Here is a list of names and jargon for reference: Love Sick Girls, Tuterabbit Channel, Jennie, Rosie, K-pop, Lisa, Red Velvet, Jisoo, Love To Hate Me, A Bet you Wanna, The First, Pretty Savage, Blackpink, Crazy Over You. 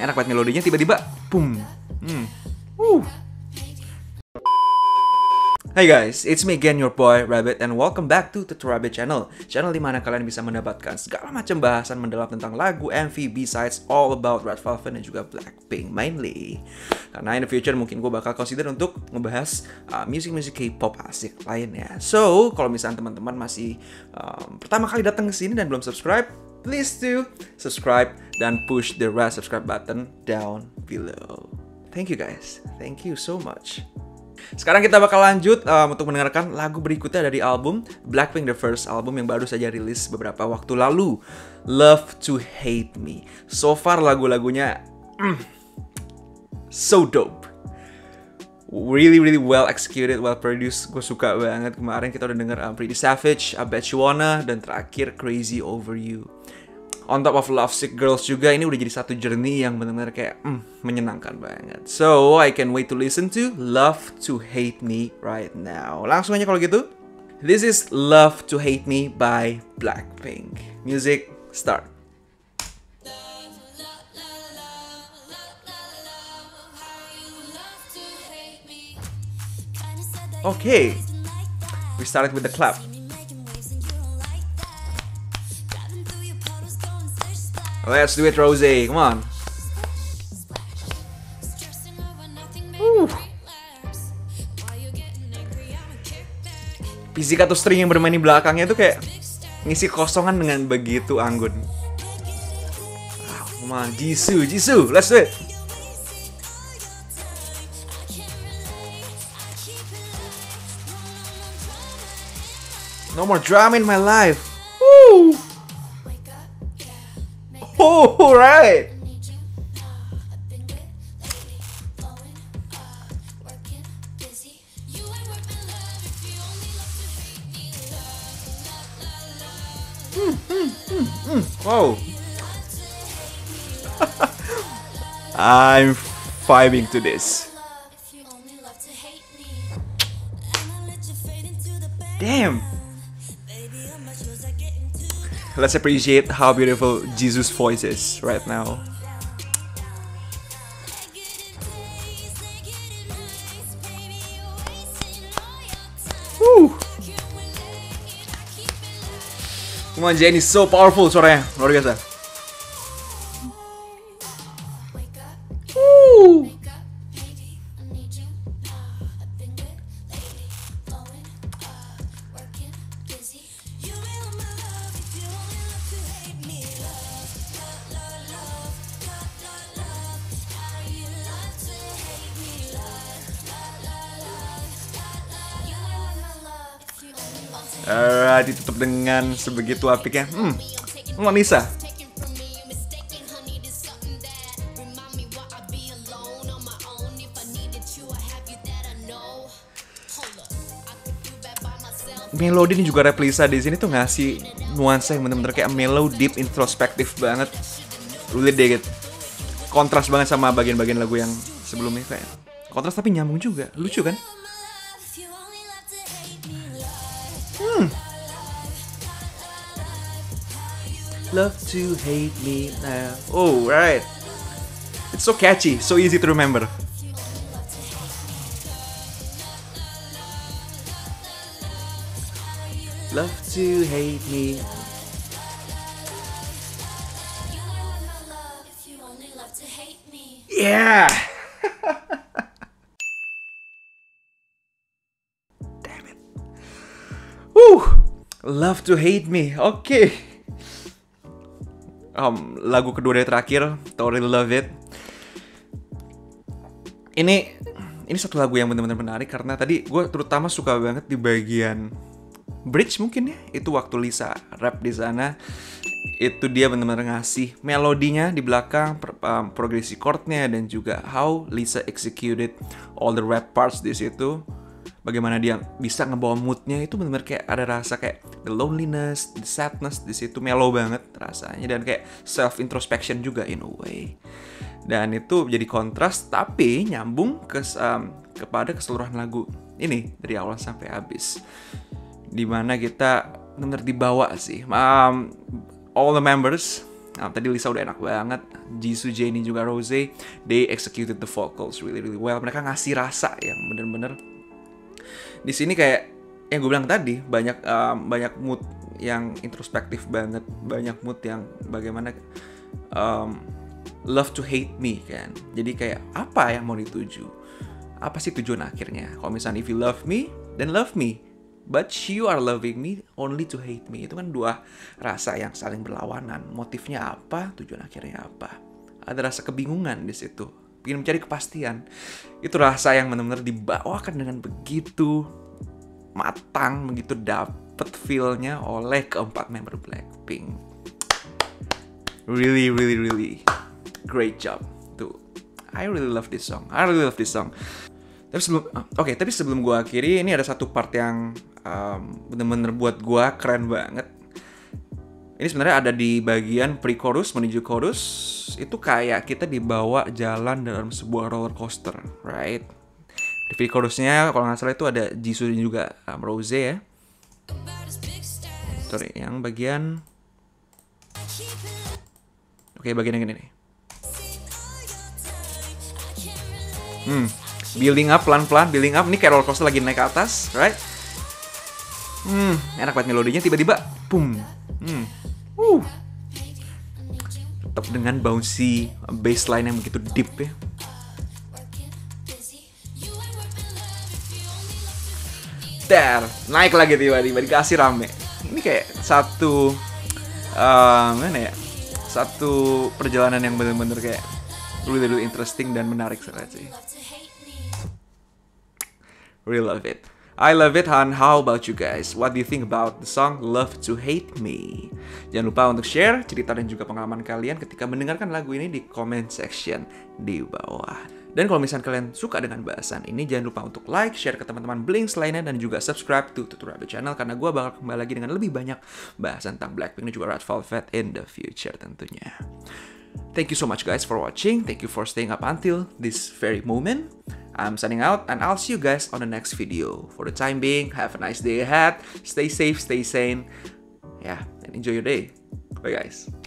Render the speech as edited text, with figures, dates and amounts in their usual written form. Enak banget melodinya, tiba-tiba boom. Hey guys, it's me again, your boy Rabbit, and welcome back to Tuterabbit Channel. Channel dimana kalian bisa mendapatkan segala macam bahasan mendalam tentang lagu, MV, B-sides, all about Red Velvet dan juga Blackpink mainly. Karena in the future mungkin gue bakal consider untuk ngebahas music K-pop asik lainnya. So, kalau misalnya teman-teman masih pertama kali datang ke sini dan belum subscribe, please do subscribe dan push the red subscribe button down below. Thank you guys, thank you so much. Sekarang kita bakal lanjut untuk mendengarkan lagu berikutnya dari album Blackpink The First, album yang baru saja rilis beberapa waktu lalu, Love To Hate Me. So far lagu-lagunya so dope, really well executed, well produced. Gue suka banget. Kemarin kita udah denger Pretty Savage, A Bet you Wanna, dan terakhir Crazy Over You. On top of Love Sick Girls juga, ini udah jadi satu journey yang benar-benar kayak menyenangkan banget. So, I can't wait to listen to Love To Hate Me right now. Langsung aja kalau gitu. This is Love To Hate Me by Blackpink. Music start. Okay, we started with the clap. Let's do it, Rosie. Come on. Woo. Fisika atau string yang bermain di belakangnya itu kayak ngisi kosongan dengan begitu anggun. Wow, come on, Jisoo, let's do it. No more drama in my life. Woo. Alright. Wow. I'm vibing to this. Damn. Let's appreciate how beautiful Jisoo's voice is right now. Woo. Come on, Jennie, so powerful suaranya, luar biasa. Woo. Alright, ditutup dengan sebegitu apiknya. Lisa. Melodi ini juga rap Lisa di sini tuh ngasih nuansa yang bener-bener kayak mellow, deep, introspektif banget. Really deh, kontras banget sama bagian-bagian lagu yang sebelumnya, kayak kontras tapi nyambung juga, lucu kan? Love to hate me now. Oh, right. It's so catchy, so easy to remember. Love to hate me. Yeah. Damn it. Woo. Love to hate me. Okay. Lagu kedua dari terakhir, Totally Love It. Ini satu lagu yang benar-benar menarik karena tadi gue terutama suka banget di bagian bridge mungkin ya, itu waktu Lisa rap di sana. Itu dia benar-benar ngasih melodinya di belakang, progresi chordnya, dan juga how Lisa executed all the rap parts di situ. Bagaimana dia bisa ngebawa moodnya itu benar-benar kayak ada rasa kayak the loneliness, the sadness di situ, mellow banget rasanya, dan kayak self introspection juga in a way. Dan itu jadi kontras tapi nyambung kepada keseluruhan lagu ini dari awal sampai habis. Dimana kita benar-benar dibawa sih, all the members Nah, tadi Lisa udah enak banget, Jisoo, Jennie juga Rosie, they executed the vocals really well. Mereka ngasih rasa yang bener-bener di sini kayak yang gue bilang tadi, banyak mood yang introspektif banget, banyak mood yang bagaimana love to hate me kan. Jadi kayak apa yang mau dituju? Apa sih tujuan akhirnya? Kalau misalnya if you love me, then love me. But you are loving me only to hate me. Itu kan dua rasa yang saling berlawanan. Motifnya apa? Tujuan akhirnya apa? Ada rasa kebingungan di situ. Ingin mencari kepastian. Itu rasa yang benar-benar dibawakan dengan begitu matang, begitu dapet feel-nya oleh keempat member Blackpink. Really great job. Tuh, I really love this song. Tapi sebelum, gue akhiri, ini ada satu part yang bener-bener buat gue keren banget. Ini sebenarnya ada di bagian pre-chorus menuju chorus. Itu kayak kita dibawa jalan dalam sebuah roller coaster, right? Di pre-chorusnya kalau nggak salah itu ada Jisoo juga Rose ya. Sorry, yang bagian bagian yang ini nih. Building up, pelan-pelan building up. Ini kayak roller coaster lagi naik ke atas, right? Enak banget melodinya, tiba-tiba boom. Tetap dengan bouncy bassline yang begitu deep ya. There, naik lagi tiba-tiba, dikasih rame. Ini kayak satu satu perjalanan yang bener-bener kayak really interesting dan menarik sekali sih. Really love it. I love it, Han. How about you guys? What do you think about the song Love to Hate Me? Jangan lupa untuk share cerita dan juga pengalaman kalian ketika mendengarkan lagu ini di comment section di bawah. Dan kalau misalnya kalian suka dengan bahasan ini, jangan lupa untuk like, share ke teman-teman Blinks lainnya, dan juga subscribe to Tuterabbit Channel, karena gue bakal kembali lagi dengan lebih banyak bahasan tentang Blackpink dan juga Red Velvet in the future tentunya. Thank you so much guys for watching. Thank you for staying up until this very moment. I'm signing out, and I'll see you guys on the next video. For the time being, have a nice day ahead. Stay safe, stay sane, and enjoy your day. Bye guys.